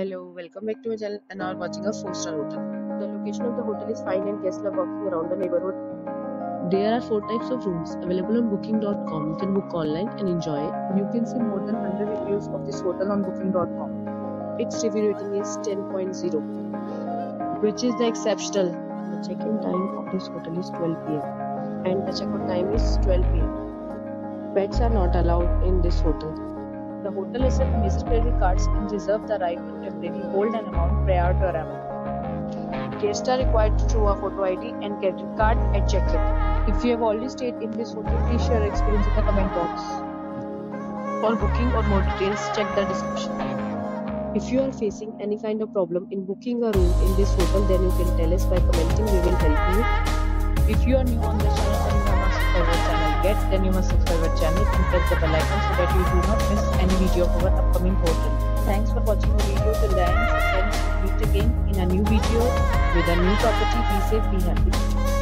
Hello, welcome back to my channel and are watching a 4-star hotel. The location of the hotel is fine and guests love walking around the neighborhood. There are 4 types of rooms available on booking.com. You can book online and enjoy it. You can see more than 100 reviews of this hotel on booking.com. Its review rating is 10.0, which is the exceptional. The check-in time of this hotel is 12 p.m. and the check-out time is 12 p.m. Pets are not allowed in this hotel. The hotel accepts major credit cards and reserves the right to temporarily hold an amount prior to arrival. Guests are required to show a photo ID and credit card at check-in. If you have already stayed in this hotel, please share your experience in the comment box. For booking or more details, check the description. If you are facing any kind of problem in booking a room in this hotel, then you can tell us by commenting. We will help you. If you are new on this channel and have not subscribed our channel yet, then you must subscribe our channel and press the bell icon so that you do not miss any video of our upcoming portal. Thanks for watching the video till the end. Friends, meet again in a new video with a new property. Be safe, be happy.